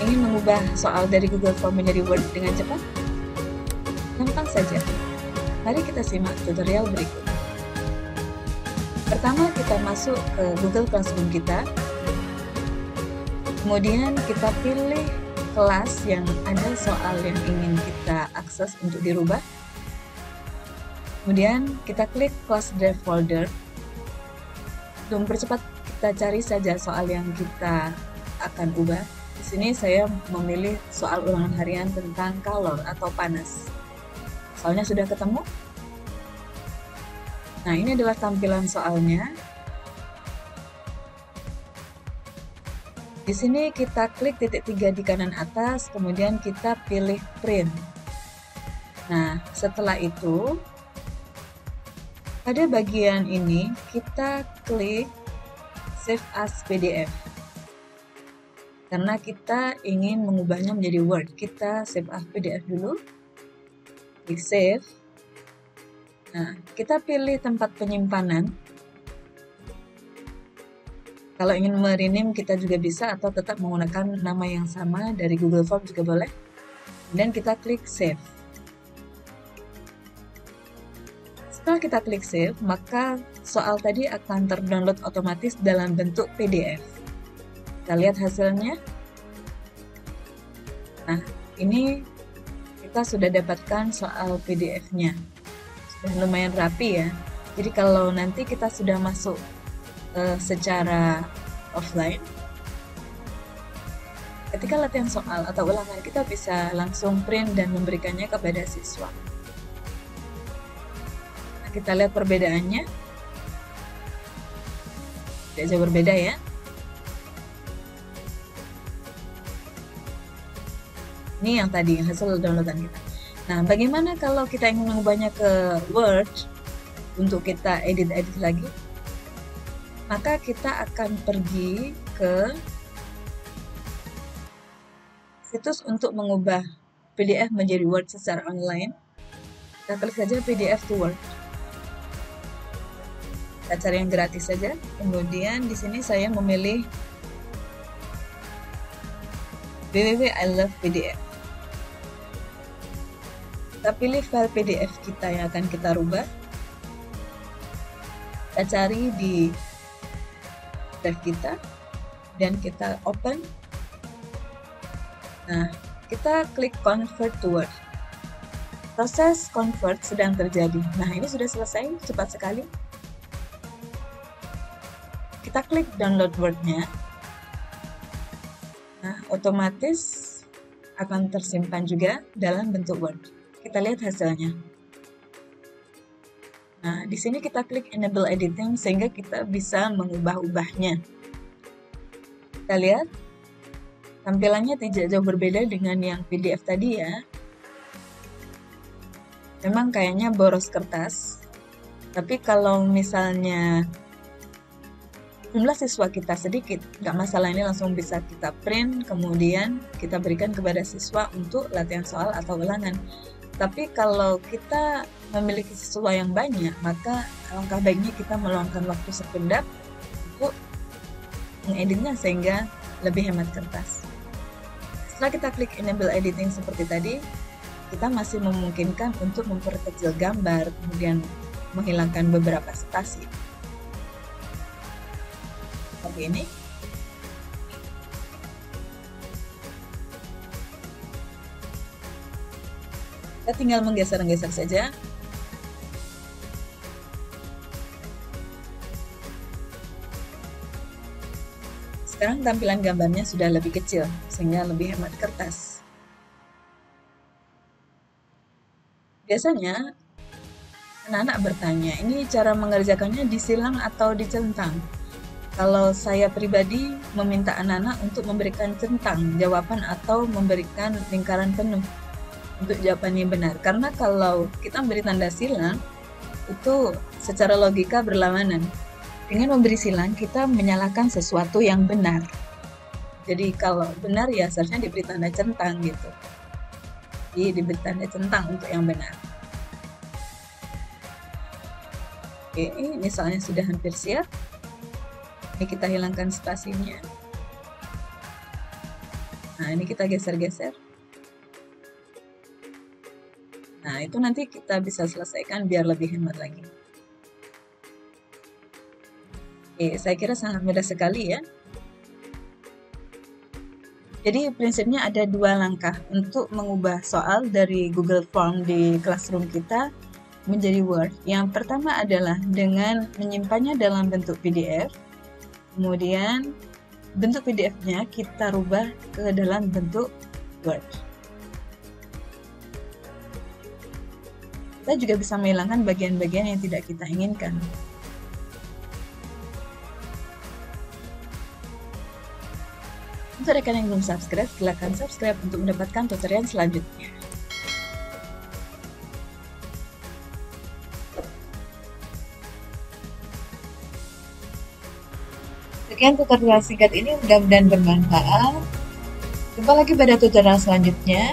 Ingin mengubah soal dari Google Form menjadi Word dengan cepat? Gampang saja. Mari kita simak tutorial berikut. Pertama, kita masuk ke Google Classroom kita. Kemudian kita pilih kelas yang ada soal yang ingin kita akses untuk dirubah. Kemudian kita klik Class Drive Folder. Untuk mempercepat, kita cari saja soal yang kita akan ubah. Di sini saya memilih soal ulangan harian tentang kalor atau panas. Soalnya sudah ketemu. Nah, ini adalah tampilan soalnya. Di sini kita klik titik 3 di kanan atas, kemudian kita pilih print. Nah, setelah itu pada bagian ini kita klik Save as PDF. Karena kita ingin mengubahnya menjadi Word, kita save as PDF dulu, klik save. Nah, kita pilih tempat penyimpanan. Kalau ingin merename kita juga bisa, atau tetap menggunakan nama yang sama dari Google Form juga boleh. Kemudian kita klik save. Setelah kita klik save, maka soal tadi akan terdownload otomatis dalam bentuk PDF. Kita lihat hasilnya. Nah, ini kita sudah dapatkan soal PDF-nya. Sudah lumayan rapi ya. Jadi kalau nanti kita sudah masuk secara offline, ketika latihan soal atau ulangan, kita bisa langsung print dan memberikannya kepada siswa. Nah, kita lihat perbedaannya. Tidak jauh berbeda ya. Ini yang tadi, hasil downloadan kita. Nah, bagaimana kalau kita ingin mengubahnya ke Word untuk kita edit-edit lagi? Maka kita akan pergi ke situs untuk mengubah PDF menjadi Word secara online. Kita klik saja PDF to Word. Kita cari yang gratis saja. Kemudian di sini saya memilih www I love PDF. Kita pilih file PDF kita yang akan kita rubah. Kita cari di drive kita dan kita open. Nah, kita klik convert to Word. Proses convert sedang terjadi. Nah, ini sudah selesai, cepat sekali. Kita klik download Word-nya. Nah, otomatis akan tersimpan juga dalam bentuk Word. Kita lihat hasilnya. Nah, di sini kita klik enable editing sehingga kita bisa mengubah-ubahnya. Kita lihat tampilannya tidak jauh berbeda dengan yang PDF tadi ya. Memang kayaknya boros kertas. Tapi kalau misalnya jumlah siswa kita sedikit, nggak masalah, ini langsung bisa kita print, kemudian kita berikan kepada siswa untuk latihan soal atau ulangan. Tapi kalau kita memiliki siswa yang banyak, maka alangkah baiknya kita meluangkan waktu sekedap untuk mengeditnya sehingga lebih hemat kertas. Setelah kita klik enable editing seperti tadi, kita masih memungkinkan untuk memperkecil gambar, kemudian menghilangkan beberapa spasi. Seperti ini. Kita tinggal menggeser-geser saja. Sekarang tampilan gambarnya sudah lebih kecil, sehingga lebih hemat kertas. Biasanya anak-anak bertanya, ini cara mengerjakannya di silang atau di centang? Kalau saya pribadi meminta anak-anak untuk memberikan centang jawaban atau memberikan lingkaran penuh untuk jawabannya benar. Karena kalau kita memberi tanda silang, itu secara logika berlawanan. Dengan memberi silang, kita menyalahkan sesuatu yang benar. Jadi kalau benar ya seharusnya diberi tanda centang gitu. Jadi diberi tanda centang untuk yang benar. Oke, ini soalnya sudah hampir siap. Ini kita hilangkan spasinya. Nah, ini kita geser-geser. Nah, itu nanti kita bisa selesaikan biar lebih hemat lagi. Oke, saya kira sangat mudah sekali ya. Jadi prinsipnya ada dua langkah untuk mengubah soal dari Google Form di Classroom kita menjadi Word. Yang pertama adalah dengan menyimpannya dalam bentuk PDF. Kemudian bentuk PDF-nya kita rubah ke dalam bentuk Word. Kita juga bisa menghilangkan bagian-bagian yang tidak kita inginkan. Untuk rekan yang belum subscribe, silakan subscribe untuk mendapatkan tutorial selanjutnya. Sekian tutorial singkat ini, mudah-mudahan bermanfaat. Jumpa lagi pada tutorial selanjutnya.